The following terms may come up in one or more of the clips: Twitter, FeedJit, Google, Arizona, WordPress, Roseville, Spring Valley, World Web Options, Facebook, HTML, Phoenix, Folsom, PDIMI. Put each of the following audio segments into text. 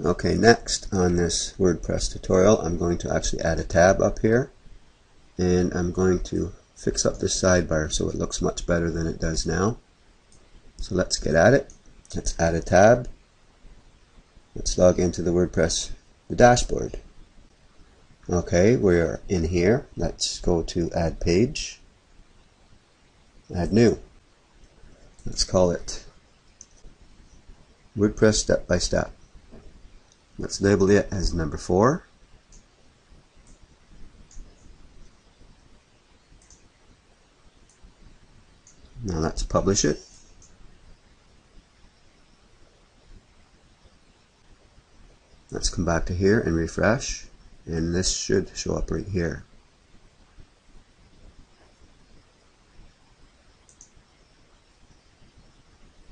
Okay, next on this WordPress tutorial, I'm going to actually add a tab up here, and I'm going to fix up this sidebar so it looks much better than it does now. So let's get at it. Let's add a tab. Let's log into the WordPress dashboard. Okay, we're in here. Let's go to Add Page, Add New. Let's call it WordPress Step by Step. Let's label it as number 4. Now let's publish it. Let's come back to here and refresh, and this should show up right here.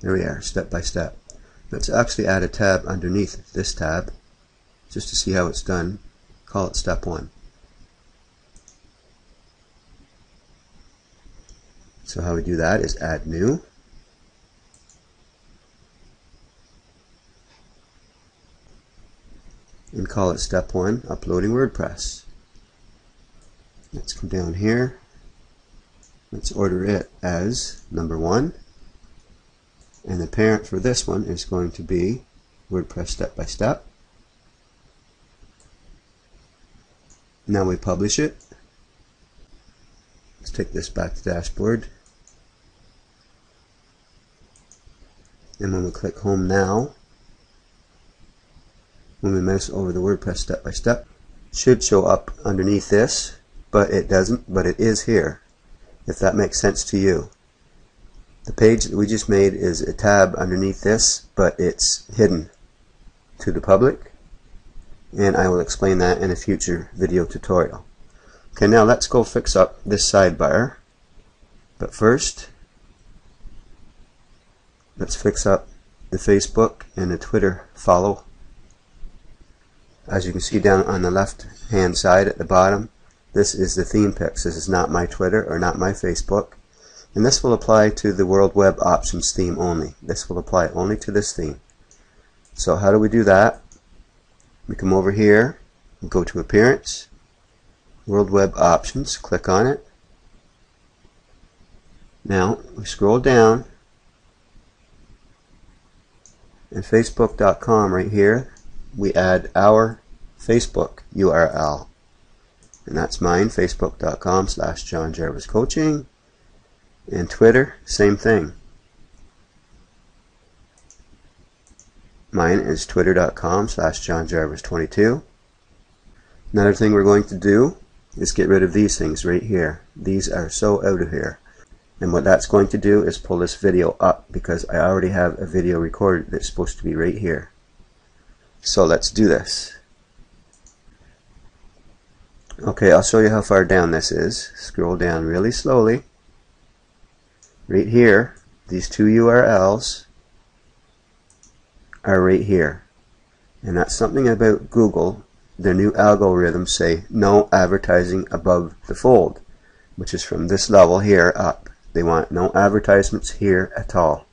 There we are, step by step. Let's actually add a tab underneath this tab just to see how it's done. Call it step 1. So how we do that is add new. And call it step 1, uploading WordPress. Let's come down here. Let's order it as number 1. And the parent for this one is going to be WordPress step by step. Now we publish it. Let's take this back to dashboard. And when we click home now, when we mouse over the WordPress step by step, it should show up underneath this, but it doesn't, but it is here, if that makes sense to you. The page that we just made is a tab underneath this, but it's hidden to the public, and I will explain that in a future video tutorial. Okay, now let's go fix up this sidebar, but first let's fix up the Facebook and the Twitter follow. As you can see down on the left hand side at the bottom, this is the theme picks. This is not my Twitter or not my Facebook, and this will apply to the World Web Options theme only. This will apply only to this theme. So how do we do that? We come over here, we go to Appearance, World Web Options, click on it. Now we scroll down, and Facebook.com right here, we add our Facebook URL, and that's mine, facebook.com/JohnJarvisCoaching, and Twitter, same thing. Mine is twitter.com/JohnJarvis22. Another thing we're going to do is get rid of these things right here. These are so out of here. And what that's going to do is pull this video up, because I already have a video recorded that's supposed to be right here. So let's do this. Okay, I'll show you how far down this is. Scroll down really slowly. Right here, these two URLs are right here. And that's something about Google. Their new algorithms say no advertising above the fold, which is from this level here up. They want no advertisements here at all.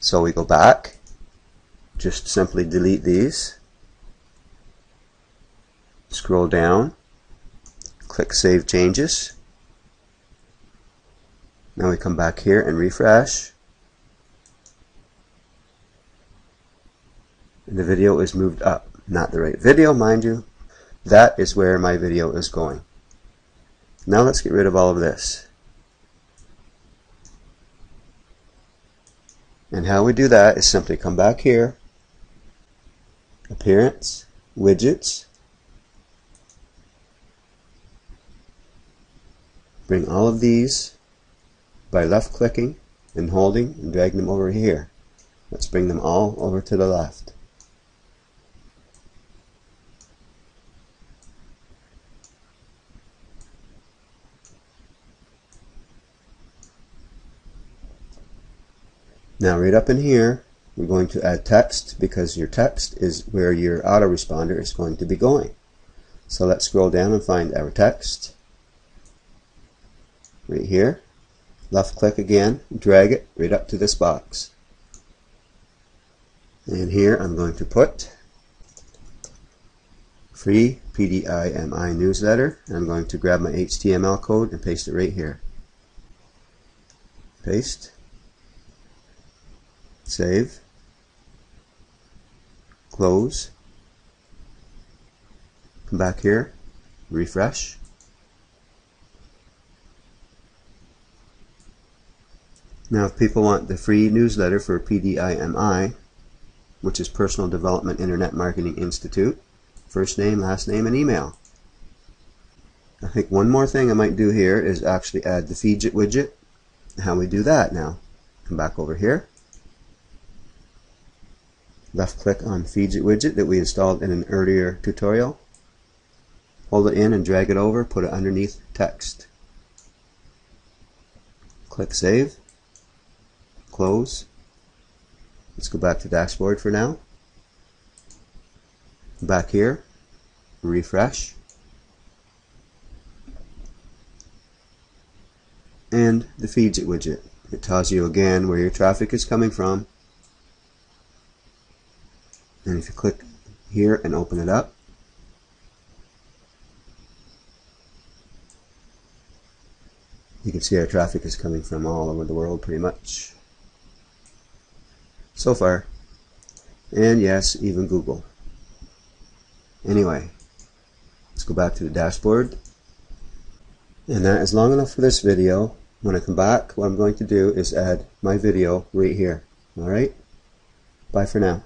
So we go back. Just simply delete these. Scroll down. Click Save Changes. Now we come back here and refresh. And the video is moved up. Not the right video, mind you. That is where my video is going. Now let's get rid of all of this. And how we do that is simply come back here, Appearance, Widgets, bring all of these by left clicking and holding and drag them over here. Let's bring them all over to the left. Now right up in here, we're going to add text, because your text is where your autoresponder is going to be going. So let's scroll down and find our text. Right here. Left click again, drag it right up to this box. And here I'm going to put free PDIMI newsletter. I'm going to grab my HTML code and paste it right here. Paste. Save. Close. Come back here. Refresh. Now if people want the free newsletter for PDIMI, which is Personal Development Internet Marketing Institute, first name, last name, and email. I think one more thing I might do here is actually add the FeedJit widget. How we do that now. Come back over here. Left click on FeedJit widget that we installed in an earlier tutorial. Hold it in and drag it over, put it underneath text. Click Save. Close. Let's go back to dashboard for now. Back here, refresh, and the FeedJit widget. It tells you again where your traffic is coming from, and if you click here and open it up, you can see our traffic is coming from all over the world pretty much so far, and yes, even Google. Anyway, let's go back to the dashboard. And that is long enough for this video. When I come back, what I'm going to do is add my video right here. Alright? Bye for now.